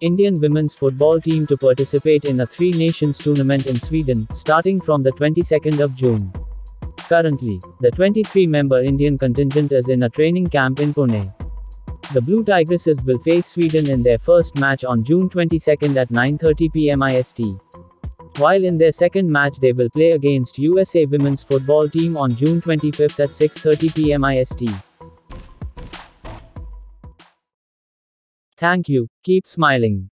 Indian women's football team to participate in a Three Nations tournament in Sweden, starting from the 22nd of June. Currently, the 23-member Indian contingent is in a training camp in Pune. The Blue Tigresses will face Sweden in their first match on June 22 at 9:30 p.m. IST. While in their second match they will play against USA women's football team on June 25 at 6:30 p.m. IST. Thank you, keep smiling.